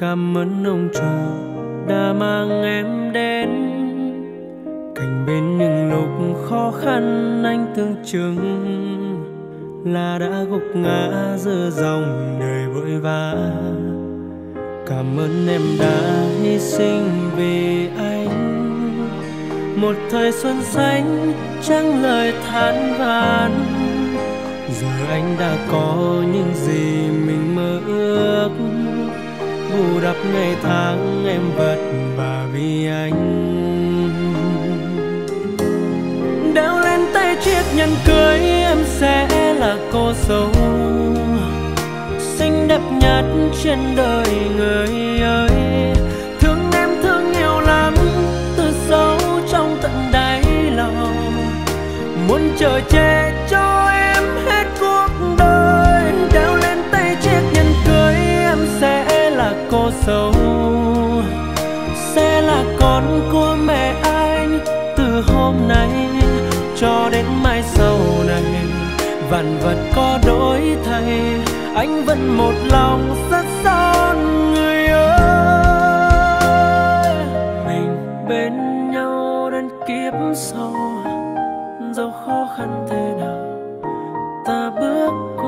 Cảm ơn ông trời đã mang em đến cạnh bên những lúc khó khăn. Anh tưởng chừng là đã gục ngã giữa dòng đời vội vã. Cảm ơn em đã hy sinh vì anh, một thời xuân xanh chẳng lời than vãn. Giờ anh đã có những gì mình mơ ước, bù đắp ngày tháng em vất vả vì anh. Đeo lên tay chiếc nhẫn cưới em sẽ là cô dâu xinh đẹp nhất trên đời người ơi. Thương em thương nhiều lắm từ sâu trong tận đáy lòng, muốn chờ che cho em hết cuộc đời. Đeo lên tay chiếc nhẫn cưới em sẽ là cô dâu, sẽ là con của mẹ anh từ hôm nay cho đến mai sau này. Vạn vật có đổi thay, anh vẫn một lòng sắt son người ơi. Mình bên nhau đến kiếp sau, dẫu khó khăn thế nào ta bước qua.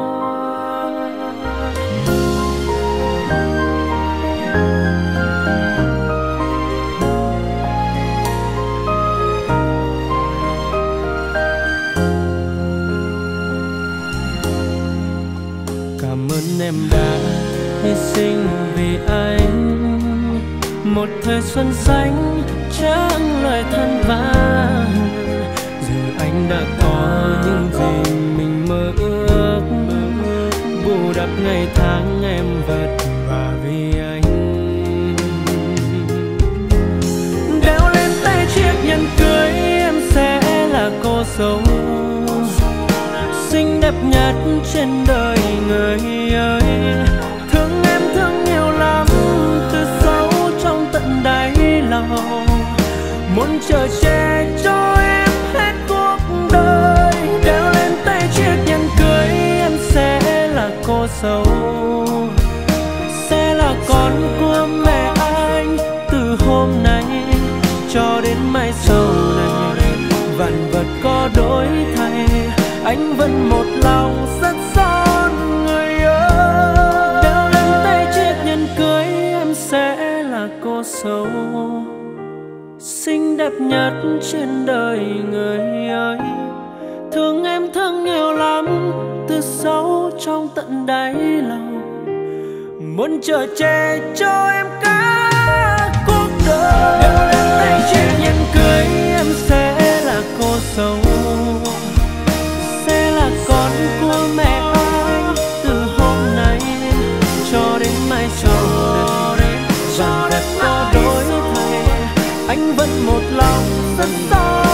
Cảm ơn em đã hy sinh vì anh, một thời xuân xanh chẳng lời than vãn. Giờ anh đã có những gì mình mơ ước, bù đắp ngày tháng em vất vả vì anh. Đeo lên tay chiếc nhẫn cưới em sẽ là cô dâu xinh đẹp nhất trên đời người ơi. Thương em thương nhiều lắm từ sâu trong tận đáy lòng, muốn chờ che cho em hết cuộc đời. Đeo lên tay chiếc nhẫn cưới em sẽ là cô dâu, sẽ là con của mẹ anh từ hôm nay cho đến mai sau này. Vạn vật có đổi thay, anh vẫn một lòng sắt son người ơi. Đeo lên tay chiếc nhẫn cưới em sẽ là cô dâu xinh đẹp nhất trên đời người ơi. Thương em thương nhiều lắm từ sâu trong tận đáy lòng, muốn chờ che cho em cả cuộc đời. Đeo lên tay chiếc nhẫn cưới em sẽ là cô dâu, con của mẹ anh từ hôm nay cho đến mai sau này. Và đẹp có đổi thay, anh vẫn một lòng sắt son.